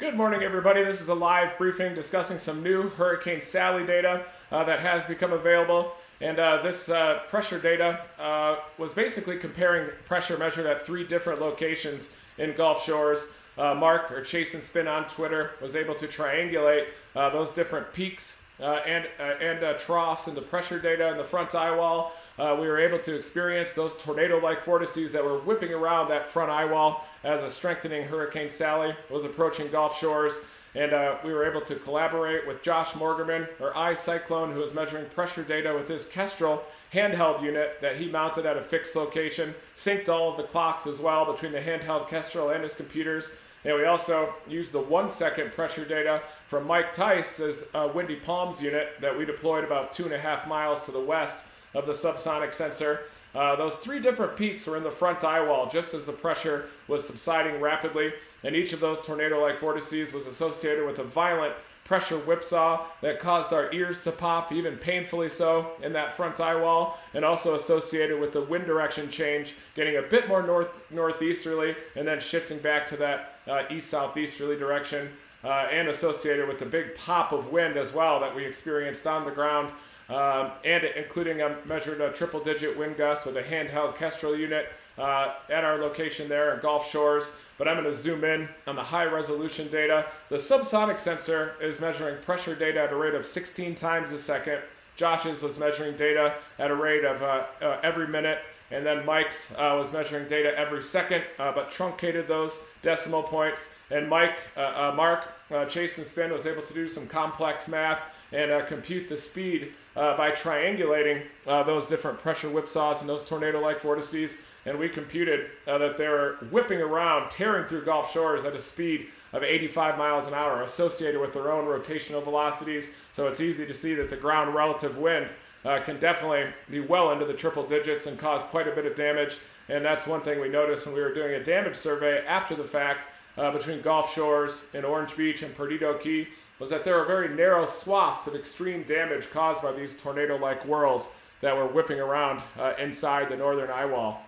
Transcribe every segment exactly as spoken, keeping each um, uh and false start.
Good morning, everybody. This is a live briefing discussing some new Hurricane Sally data uh, that has become available. And uh, this uh, pressure data uh, was basically comparing pressure measured at three different locations in Gulf Shores. Uh, Mark, or Chase and Spin on Twitter, was able to triangulate uh, those different peaks uh, and, uh, and uh, troughs into pressure data in the front eye wall. Uh, we were able to experience those tornado-like vortices that were whipping around that front eye wall as a strengthening Hurricane Sally was approaching Gulf Shores. And uh, we were able to collaborate with Josh Morgerman, or iCyclone, who is measuring pressure data with his Kestrel handheld unit that he mounted at a fixed location, synced all of the clocks as well between the handheld Kestrel and his computers. And we also used the one-second pressure data from Mike Theiss' uh, Windy Palms unit that we deployed about two and a half miles to the west of the subsonic sensor. Uh, those three different peaks were in the front eye wall just as the pressure was subsiding rapidly, and each of those tornado-like vortices was associated with a violent pressure whipsaw that caused our ears to pop, even painfully so, in that front eye wall, and also associated with the wind direction change, getting a bit more north northeasterly and then shifting back to that uh, east-southeasterly direction, uh, and associated with the big pop of wind as well that we experienced on the ground. Um, and including a measured a triple digit wind gust with a handheld Kestrel unit uh, at our location there in Gulf Shores. But I'm going to zoom in on the high resolution data. The subsonic sensor is measuring pressure data at a rate of sixteen times a second. Josh's was measuring data at a rate of uh, uh, every minute, and then Mike's uh, was measuring data every second, uh, but truncated those decimal points. And Mike, uh, uh, Mark, uh, Chase and Spin was able to do some complex math and uh, compute the speed uh, by triangulating uh, those different pressure whipsaws and those tornado-like vortices. And we computed uh, that they were whipping around, tearing through Gulf Shores at a speed of eighty-five miles an hour associated with their own rotational velocities. So it's easy to see that the ground relative wind uh, can definitely be well into the triple digits and cause quite a bit of damage. And that's one thing we noticed when we were doing a damage survey after the fact uh, between Gulf Shores and Orange Beach and Perdido Key, was that there were very narrow swaths of extreme damage caused by these tornado-like whirls that were whipping around uh, inside the northern eye wall.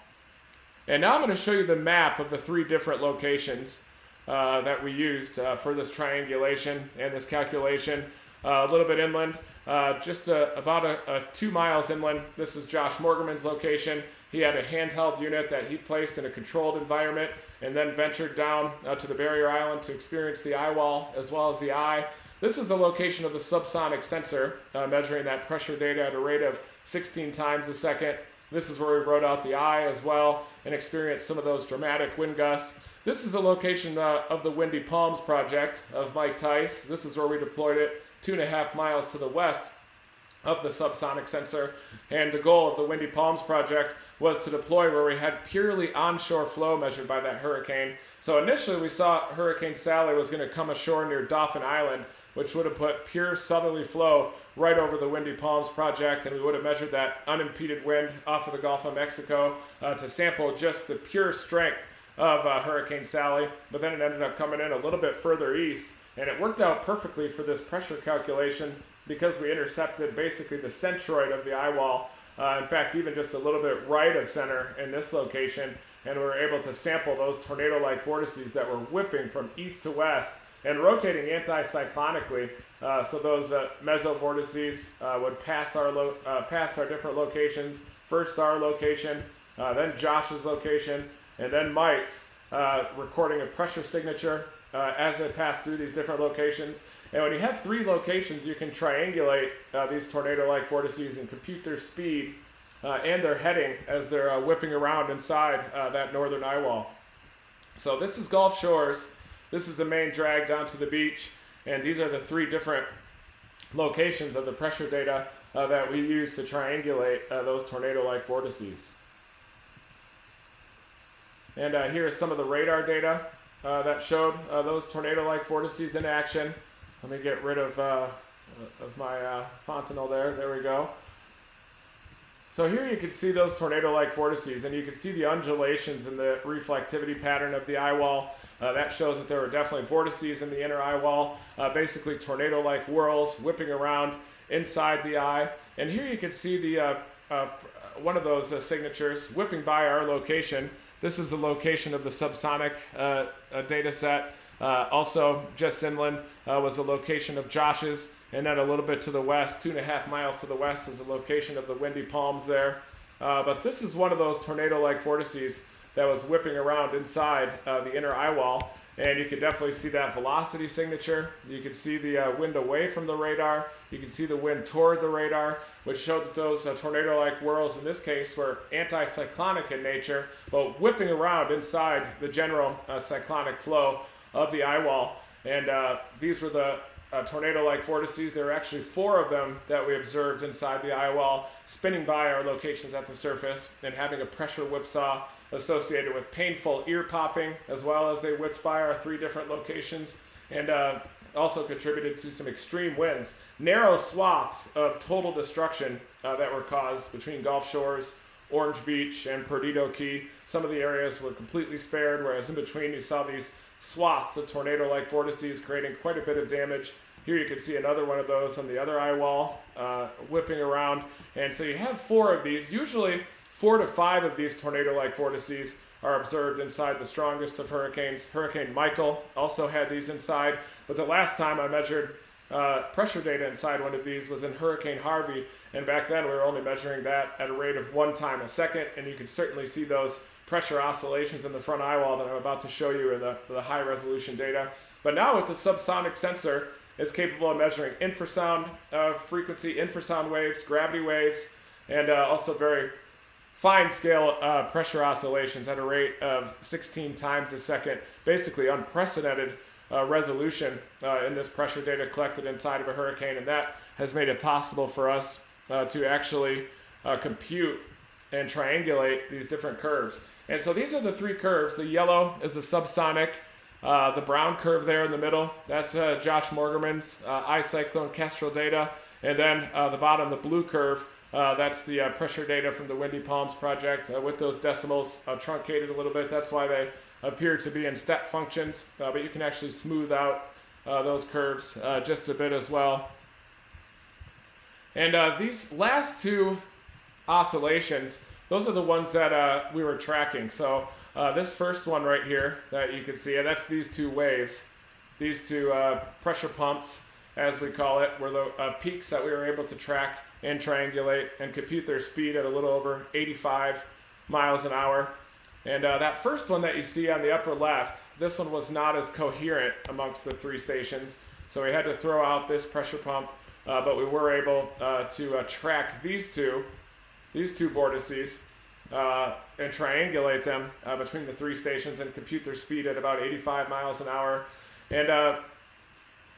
And now I'm going to show you the map of the three different locations uh, that we used uh, for this triangulation and this calculation. Uh, a little bit inland, uh, just a, about a, a two miles inland. This is Josh Morgerman's location. He had a handheld unit that he placed in a controlled environment and then ventured down uh, to the barrier island to experience the eye wall as well as the eye. This is the location of the subsonic sensor, uh, measuring that pressure data at a rate of sixteen times a second. This is where we rode out the eye as well and experienced some of those dramatic wind gusts. This is the location uh, of the Windy Palms project of Mike Theiss. This is where we deployed it two and a half miles to the west of the subsonic sensor. And the goal of the Windy Palms project was to deploy where we had purely onshore flow measured by that hurricane. So initially we saw Hurricane Sally was going to come ashore near Dauphin Island, which would have put pure southerly flow right over the Windy Palms project, and we would have measured that unimpeded wind off of the Gulf of Mexico uh, to sample just the pure strength of uh, Hurricane Sally. But then it ended up coming in a little bit further east, and it worked out perfectly for this pressure calculation because we intercepted basically the centroid of the eye wall, uh, in fact even just a little bit right of center in this location, and we were able to sample those tornado-like vortices that were whipping from east to west and rotating anticyclonically, uh, so those uh, mesovortices uh, would pass our, lo uh, pass our different locations, first our location, uh, then Josh's location, and then Mike's, uh, recording a pressure signature uh, as they pass through these different locations. And when you have three locations, you can triangulate uh, these tornado-like vortices and compute their speed uh, and their heading as they're uh, whipping around inside uh, that northern eye wall. So this is Gulf Shores. This is the main drag down to the beach, and these are the three different locations of the pressure data uh, that we use to triangulate uh, those tornado-like vortices. And uh, here is some of the radar data uh, that showed uh, those tornado-like vortices in action. Let me get rid of, uh, of my uh, fontanel there. There we go. So here you can see those tornado-like vortices, and you can see the undulations in the reflectivity pattern of the eye wall. Uh, that shows that there were definitely vortices in the inner eye wall, uh, basically tornado-like whirls whipping around inside the eye. And here you can see the uh, uh, one of those uh, signatures whipping by our location. This is the location of the subsonic uh, uh, data set. Uh, also, just inland uh, was the location of Josh's, and then a little bit to the west, two and a half miles to the west, was the location of the Windy Palms there. Uh, but this is one of those tornado-like vortices that was whipping around inside uh, the inner eye wall, and you could definitely see that velocity signature. You could see the uh, wind away from the radar. You could see the wind toward the radar, which showed that those uh, tornado-like whirls in this case were anticyclonic in nature, but whipping around inside the general uh, cyclonic flow of the eye wall. And uh, these were the Uh, tornado-like vortices. There were actually four of them that we observed inside the eye wall, spinning by our locations at the surface and having a pressure whipsaw associated with painful ear popping, as well as they whipped by our three different locations, and uh, also contributed to some extreme winds. Narrow swaths of total destruction uh, that were caused between Gulf Shores, Orange Beach, and Perdido Key. Some of the areas were completely spared, whereas in between you saw these swaths of tornado-like vortices creating quite a bit of damage. Here you can see another one of those on the other eye wall, uh, whipping around. And so you have four of these. Usually four to five of these tornado-like vortices are observed inside the strongest of hurricanes. Hurricane Michael also had these inside, but the last time I measured uh, pressure data inside one of these was in Hurricane Harvey, and back then we were only measuring that at a rate of one time a second, and you can certainly see those pressure oscillations in the front eye wall that I'm about to show you in the, the high resolution data. But now with the subsonic sensor, it's capable of measuring infrasound uh, frequency, infrasound waves, gravity waves, and uh, also very fine scale uh, pressure oscillations at a rate of sixteen times a second, basically unprecedented uh, resolution uh, in this pressure data collected inside of a hurricane. And that has made it possible for us uh, to actually uh, compute and triangulate these different curves. And so these are the three curves. The yellow is the subsonic, uh, the brown curve there in the middle, that's uh, Josh Morgerman's uh, iCyclone Kestrel data, and then uh, the bottom, the blue curve, uh, that's the uh, pressure data from the Windy Palms project uh, with those decimals uh, truncated a little bit. That's why they appear to be in step functions, uh, but you can actually smooth out uh, those curves uh, just a bit as well. And uh, these last two oscillations, those are the ones that uh, we were tracking. So uh, this first one right here that you can see, and that's these two waves, these two uh, pressure pumps, as we call it, were the uh, peaks that we were able to track and triangulate and compute their speed at a little over eighty-five miles an hour. And uh, that first one that you see on the upper left, this one was not as coherent amongst the three stations. So we had to throw out this pressure pump, uh, but we were able uh, to uh, track these two these two vortices uh, and triangulate them uh, between the three stations and compute their speed at about eighty-five miles an hour. And uh,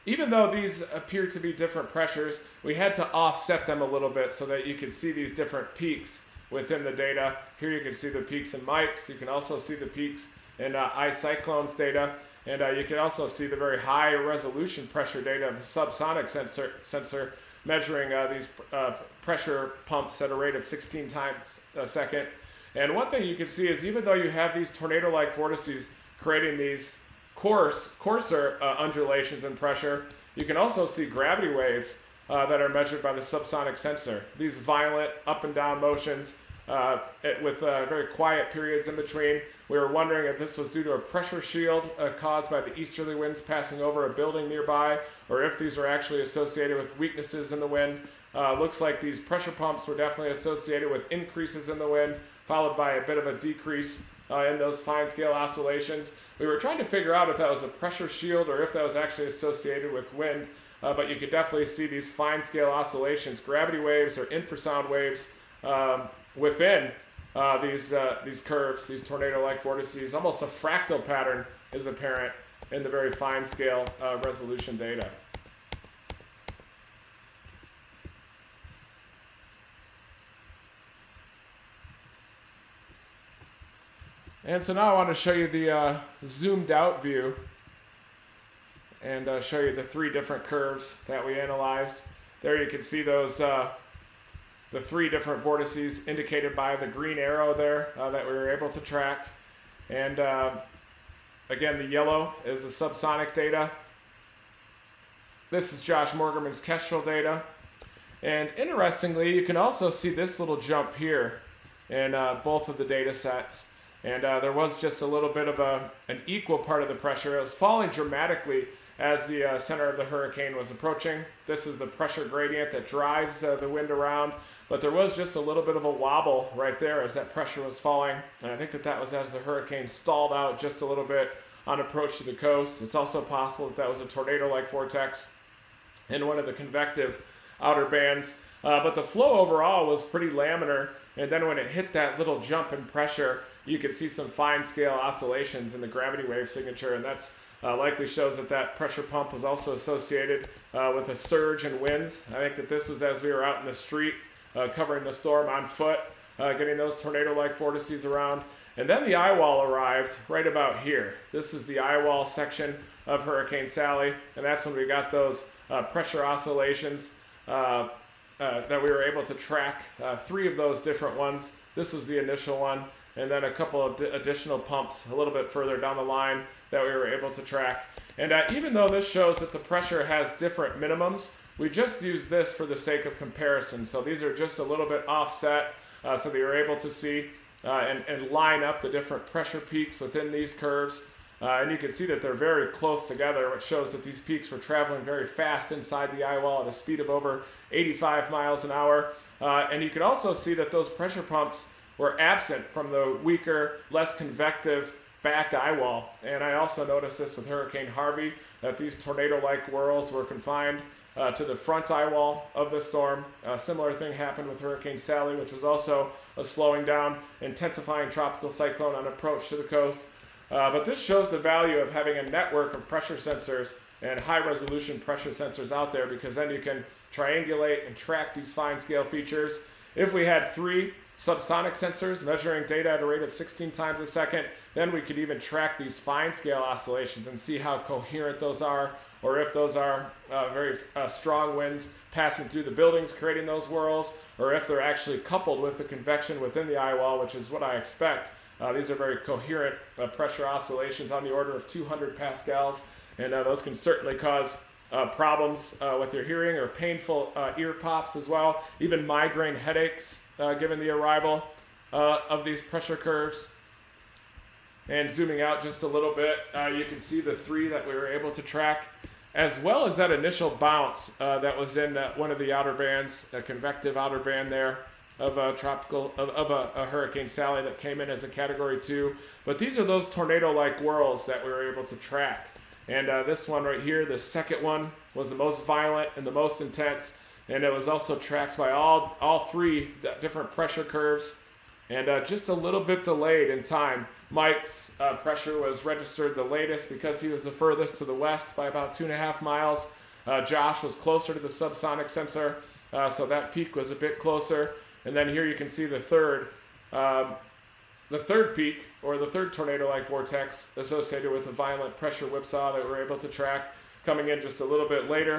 even though these appear to be different pressures, we had to offset them a little bit so that you could see these different peaks within the data. Here you can see the peaks in Mike's. You can also see the peaks in uh, iCyclone's data. And uh, you can also see the very high resolution pressure data of the subsonic sensor, sensor measuring uh, these uh, pressure pumps at a rate of sixteen times a second. And one thing you can see is even though you have these tornado-like vortices creating these coarse, coarser uh, undulations in pressure, you can also see gravity waves uh, that are measured by the subsonic sensor. These violent up and down motions uh, it, with uh, very quiet periods in between. We were wondering if this was due to a pressure shield uh, caused by the easterly winds passing over a building nearby, or if these are actually associated with weaknesses in the wind. Uh, looks like these pressure pumps were definitely associated with increases in the wind, followed by a bit of a decrease uh, in those fine scale oscillations. We were trying to figure out if that was a pressure shield or if that was actually associated with wind, uh, but you could definitely see these fine scale oscillations, gravity waves or infrasound waves um, within uh, these, uh, these curves, these tornado-like vortices. Almost a fractal pattern is apparent in the very fine scale uh, resolution data. And so now I want to show you the uh, zoomed out view and uh, show you the three different curves that we analyzed. There you can see those uh, the three different vortices indicated by the green arrow there uh, that we were able to track. And uh, again, the yellow is the subsonic data. This is Josh Morgerman's Kestrel data. And interestingly, you can also see this little jump here in uh, both of the data sets. And uh, there was just a little bit of a, an equal part of the pressure. It was falling dramatically as the uh, center of the hurricane was approaching. This is the pressure gradient that drives uh, the wind around. But there was just a little bit of a wobble right there as that pressure was falling. And I think that that was as the hurricane stalled out just a little bit on approach to the coast. It's also possible that that was a tornado-like vortex in one of the convective outer bands. Uh, but the flow overall was pretty laminar. And then when it hit that little jump in pressure, you could see some fine scale oscillations in the gravity wave signature, and that's uh, likely shows that that pressure pump was also associated uh, with a surge in winds. I think that this was as we were out in the street uh, covering the storm on foot, uh, getting those tornado-like vortices around. And then the eye wall arrived right about here. This is the eye wall section of Hurricane Sally, and that's when we got those uh, pressure oscillations uh, uh, that we were able to track, uh, three of those different ones. This was the initial one, and then a couple of additional pumps a little bit further down the line that we were able to track. And uh, even though this shows that the pressure has different minimums, we just use this for the sake of comparison. So these are just a little bit offset, uh, so that you're able to see uh, and, and line up the different pressure peaks within these curves. Uh, and you can see that they're very close together, which shows that these peaks were traveling very fast inside the eye wall at a speed of over eighty-five miles an hour. Uh, and you can also see that those pressure pumps were absent from the weaker, less convective back eye wall. And I also noticed this with Hurricane Harvey, that these tornado-like whirls were confined uh, to the front eye wall of the storm. A similar thing happened with Hurricane Sally, which was also a slowing down, intensifying tropical cyclone on approach to the coast. Uh, but this shows the value of having a network of pressure sensors and high-resolution pressure sensors out there, because then you can triangulate and track these fine-scale features. If we had three subsonic sensors measuring data at a rate of sixteen times a second, then we could even track these fine scale oscillations and see how coherent those are, or if those are uh, very uh, strong winds passing through the buildings creating those whirls, or if they're actually coupled with the convection within the eye wall, which is what I expect. Uh, these are very coherent uh, pressure oscillations on the order of two hundred pascals, and uh, those can certainly cause Uh, problems uh, with your hearing, or painful uh, ear pops as well, even migraine headaches uh, given the arrival uh, of these pressure curves. And zooming out just a little bit, uh, you can see the three that we were able to track, as well as that initial bounce uh, that was in uh, one of the outer bands, a convective outer band there of a tropical of, of a, a Hurricane Sally that came in as a category two. But these are those tornado-like whirls that we were able to track. And uh, this one right here, the second one, was the most violent and the most intense. And it was also tracked by all, all three different pressure curves. And uh, just a little bit delayed in time. Mike's uh, pressure was registered the latest because he was the furthest to the west by about two and a half miles. Uh, Josh was closer to the subsonic sensor, uh, so that peak was a bit closer. And then here you can see the third. Um, The third peak, or the third tornado-like vortex associated with a violent pressure whipsaw that we're able to track, coming in just a little bit later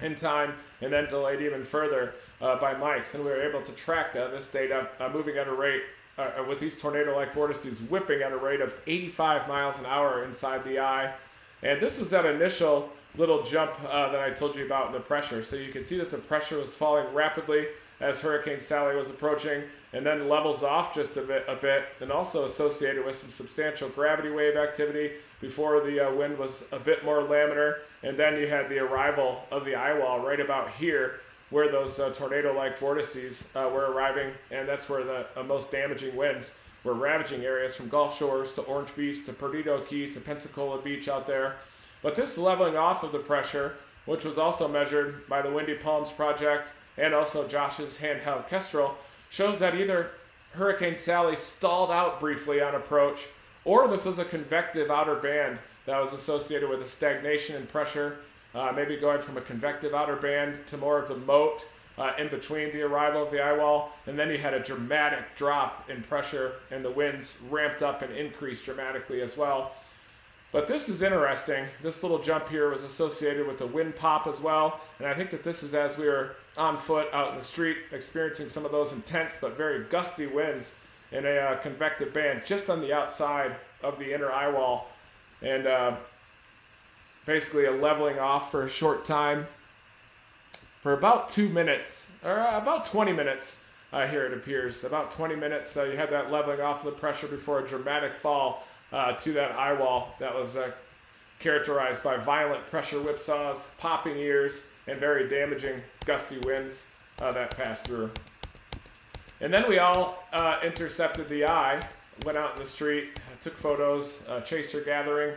in time, and then delayed even further uh, by Mike's. And we were able to track uh, this data uh, moving at a rate, uh, with these tornado-like vortices whipping at a rate of eighty-five miles an hour inside the eye. And this was that initial little jump uh, that I told you about in the pressure. So you can see that the pressure was falling rapidly as Hurricane Sally was approaching, and then levels off just a bit, a bit, and also associated with some substantial gravity wave activity before the uh, wind was a bit more laminar. And then you had the arrival of the eye wall right about here, where those uh, tornado-like vortices uh, were arriving, and that's where the uh, most damaging winds were ravaging areas from Gulf Shores to Orange Beach to Perdido Key to Pensacola Beach out there. But this leveling off of the pressure, which was also measured by the Windy Palms project and also Josh's handheld Kestrel, shows that either Hurricane Sally stalled out briefly on approach, or this was a convective outer band that was associated with a stagnation in pressure, uh, maybe going from a convective outer band to more of the moat uh, in between the arrival of the eye wall, and then you had a dramatic drop in pressure, and the winds ramped up and increased dramatically as well. But this is interesting. This little jump here was associated with the wind pop as well. And I think that this is as we were on foot out in the street, experiencing some of those intense but very gusty winds in a uh, convective band just on the outside of the inner eye wall. And uh, basically a leveling off for a short time for about two minutes, or about twenty minutes uh, here it appears. About twenty minutes, so you had that leveling off of the pressure before a dramatic fall uh, to that eye wall that was uh, characterized by violent pressure whipsaws, popping ears, and very damaging gusty winds uh, that passed through. And then we all uh, intercepted the eye, went out in the street, took photos, uh, chaser gathering,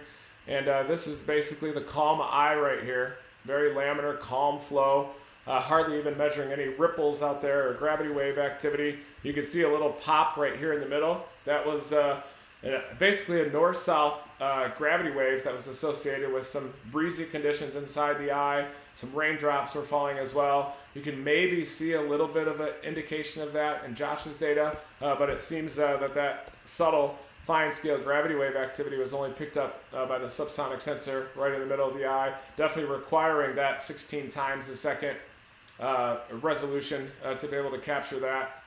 and uh, this is basically the calm eye right here. Very laminar, calm flow, uh, hardly even measuring any ripples out there or gravity wave activity. You can see a little pop right here in the middle. That was uh, basically a north-south uh, gravity wave that was associated with some breezy conditions inside the eye. Some raindrops were falling as well. You can maybe see a little bit of an indication of that in Josh's data, uh, but it seems uh, that that subtle fine-scale gravity wave activity was only picked up uh, by the subsonic sensor right in the middle of the eye, definitely requiring that sixteen times a second uh, resolution uh, to be able to capture that.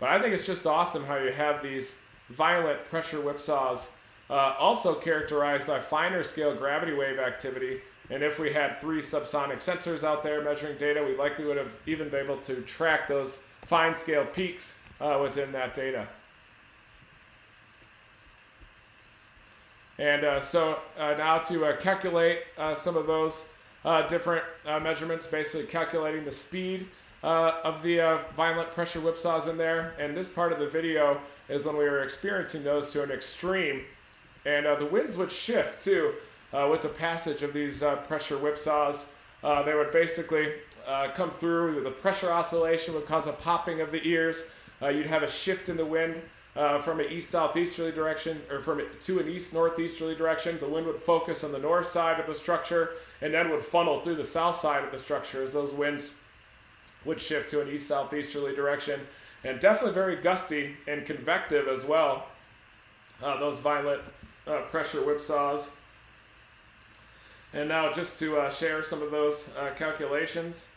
But I think it's just awesome how you have these violent pressure whipsaws, uh, also characterized by finer scale gravity wave activity. And if we had three subsonic sensors out there measuring data, we likely would have even been able to track those fine scale peaks uh, within that data. And uh, so uh, now to uh, calculate uh, some of those uh, different uh, measurements, basically calculating the speed Uh, of the uh, violent pressure whipsaws in there. And this part of the video is when we were experiencing those to an extreme. And uh, the winds would shift too uh, with the passage of these uh, pressure whipsaws. Uh, they would basically uh, come through. The pressure oscillation would cause a popping of the ears. Uh, you'd have a shift in the wind uh, from an east-southeasterly direction or from a, to an east-northeasterly direction. The wind would focus on the north side of the structure and then would funnel through the south side of the structure as those winds would shift to an east-southeasterly direction, and definitely very gusty and convective as well, uh, those violent uh, pressure whipsaws. And now just to uh, share some of those uh, calculations.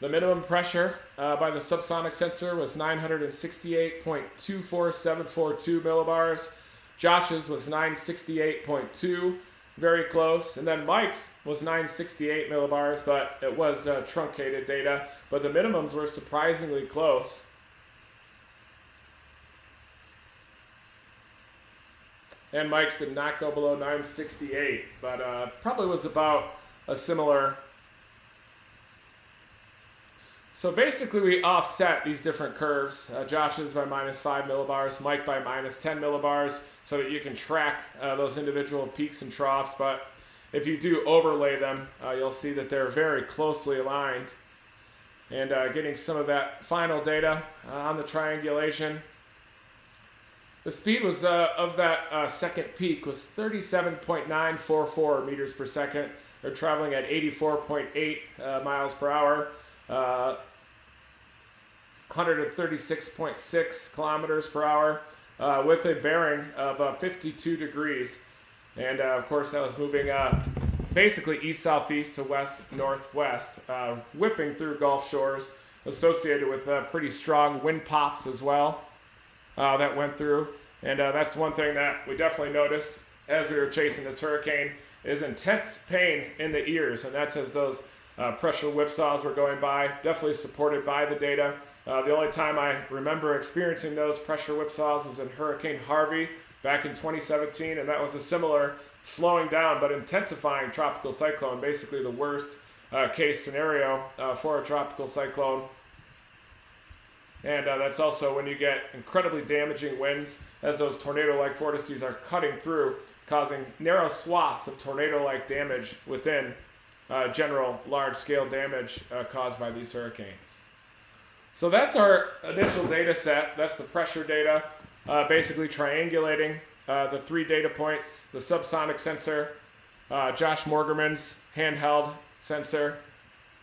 The minimum pressure uh, by the subsonic sensor was nine hundred sixty-eight point two four seven four two millibars. Josh's was nine sixty-eight point two. Very close. And then Mike's was nine sixty-eight millibars, but it was uh, truncated data. But the minimums were surprisingly close. And Mike's did not go below nine sixty-eight, but uh, probably was about a similar. So basically we offset these different curves. Uh, Josh's by minus five millibars, Mike by minus ten millibars, so that you can track uh, those individual peaks and troughs. But if you do overlay them, uh, you'll see that they're very closely aligned. And uh, getting some of that final data uh, on the triangulation. The speed was uh, of that uh, second peak was thirty-seven point nine four four meters per second. They're traveling at eighty-four point eight uh, miles per hour. Uh, one hundred thirty-six point six kilometers per hour uh, with a bearing of uh, fifty-two degrees. And uh, of course that was moving uh, basically east-southeast to west-northwest, uh, whipping through Gulf Shores, associated with uh, pretty strong wind pops as well uh, that went through. And uh, that's one thing that we definitely noticed as we were chasing this hurricane is intense pain in the ears, and that's as those Uh, pressure whipsaws were going by, definitely supported by the data. Uh, the only time I remember experiencing those pressure whipsaws was in Hurricane Harvey back in twenty seventeen, and that was a similar slowing down but intensifying tropical cyclone, basically the worst uh, case scenario uh, for a tropical cyclone. And uh, that's also when you get incredibly damaging winds as those tornado-like vortices are cutting through, causing narrow swaths of tornado-like damage within Uh, general large-scale damage uh, caused by these hurricanes. So that's our initial data set. That's the pressure data, uh, basically triangulating uh, the three data points, the subsonic sensor, uh, Josh Morgerman's handheld sensor,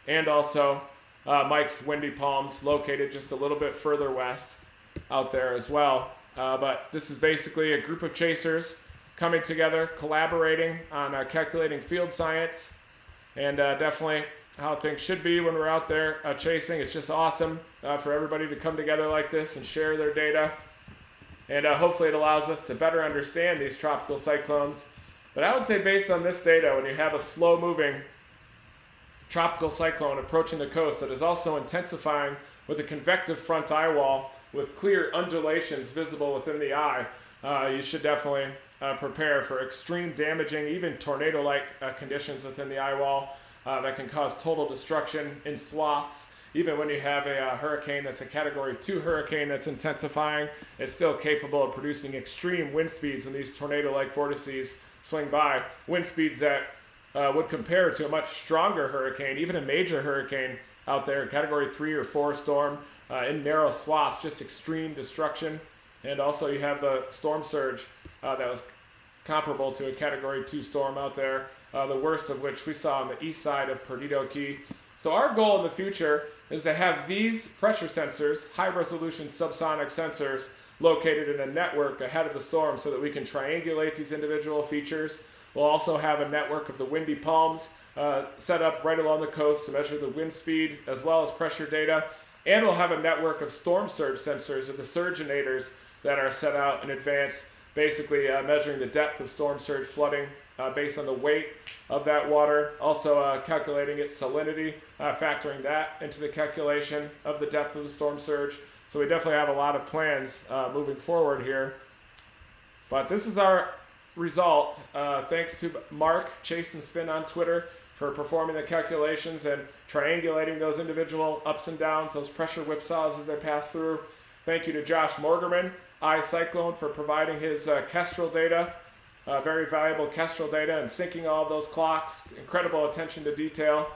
and also uh, Mike's Windy Palms, located just a little bit further west out there as well. Uh, but this is basically a group of chasers coming together, collaborating on uh, calculating field science, and uh, definitely how things should be when we're out there uh, chasing. It's just awesome uh, for everybody to come together like this and share their data. And uh, hopefully it allows us to better understand these tropical cyclones. But I would say based on this data, when you have a slow-moving tropical cyclone approaching the coast that is also intensifying with a convective front eye wall with clear undulations visible within the eye. Uh, you should definitely uh, prepare for extreme damaging, even tornado-like uh, conditions within the eye wall uh, that can cause total destruction in swaths. Even when you have a uh, hurricane that's a category two hurricane that's intensifying, it's still capable of producing extreme wind speeds when these tornado-like vortices swing by. Wind speeds that uh, would compare to a much stronger hurricane, even a major hurricane out there, category three or four storm uh, in narrow swaths, just extreme destruction. And also you have the storm surge uh, that was comparable to a category two storm out there, uh, the worst of which we saw on the east side of Perdido Key. So our goal in the future is to have these pressure sensors, high-resolution subsonic sensors, located in a network ahead of the storm so that we can triangulate these individual features. We'll also have a network of the Windy Palms uh, set up right along the coast to measure the wind speed as well as pressure data. And we'll have a network of storm surge sensors, or the SurgeNators, that are set out in advance, basically uh, measuring the depth of storm surge flooding uh, based on the weight of that water, also uh, calculating its salinity, uh, factoring that into the calculation of the depth of the storm surge. So we definitely have a lot of plans uh, moving forward here. But this is our result. Uh, thanks to Mark, Chase and Spin on Twitter, for performing the calculations and triangulating those individual ups and downs, those pressure whipsaws as they pass through. Thank you to Josh Morgerman, iCyclone, for providing his uh, Kestrel data, uh, very valuable Kestrel data, and syncing all those clocks, incredible attention to detail.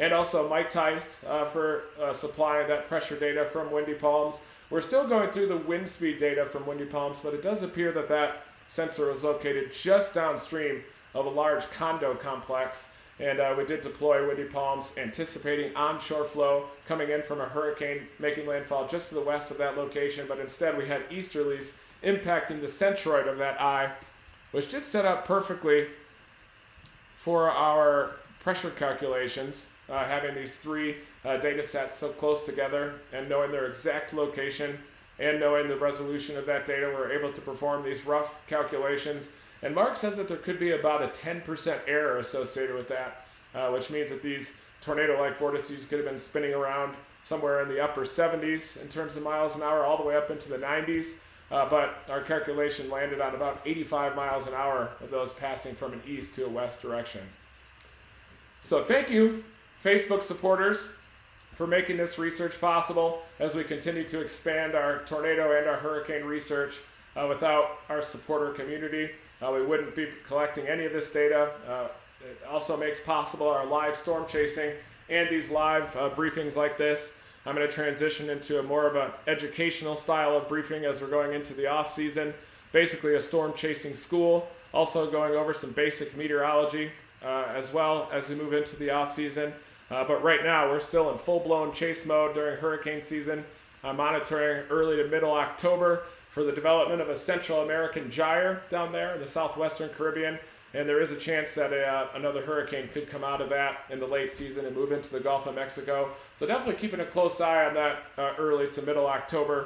And also Mike Theiss uh, for uh, supplying that pressure data from Windy Palms. We're still going through the wind speed data from Windy Palms, but it does appear that that sensor was located just downstream of a large condo complex. And uh, we did deploy Windy Palms, anticipating onshore flow coming in from a hurricane making landfall just to the west of that location. But instead, we had easterlies impacting the centroid of that eye, which did set up perfectly for our pressure calculations, uh, having these three uh, data sets so close together and knowing their exact location and knowing the resolution of that data. We were able to perform these rough calculations. And Mark says that there could be about a ten percent error associated with that, uh, which means that these tornado-like vortices could have been spinning around somewhere in the upper seventies in terms of miles an hour, all the way up into the nineties. Uh, but our calculation landed on about eighty-five miles an hour of those passing from an east to a west direction. So thank you, Facebook supporters, for making this research possible as we continue to expand our tornado and our hurricane research. Uh, without our supporter community, Uh, we wouldn't be collecting any of this data. Uh, it also makes possible our live storm chasing and these live uh, briefings like this. I'm going to transition into a more of an educational style of briefing as we're going into the off season. Basically a storm chasing school, also going over some basic meteorology uh, as well as we move into the off season. Uh, but right now we're still in full-blown chase mode during hurricane season. I'm monitoring early to middle October for the development of a Central American gyre down there in the southwestern Caribbean. And there is a chance that a, uh, another hurricane could come out of that in the late season and move into the Gulf of Mexico. So definitely keeping a close eye on that uh, early to middle October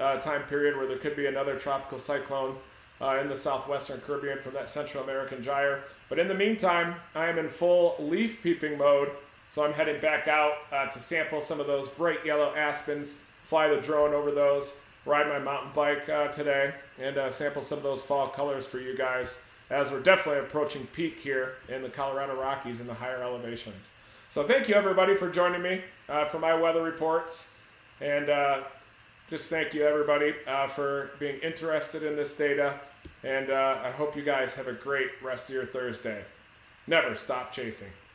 uh, time period, where there could be another tropical cyclone uh, in the southwestern Caribbean from that Central American gyre. But in the meantime, I am in full leaf peeping mode. So I'm headed back out uh, to sample some of those bright yellow aspens, fly the drone over those, ride my mountain bike uh, today, and uh, sample some of those fall colors for you guys, as we're definitely approaching peak here in the Colorado Rockies in the higher elevations. So thank you everybody for joining me uh, for my weather reports, and uh, just thank you everybody uh, for being interested in this data, and uh, I hope you guys have a great rest of your Thursday. Never stop chasing.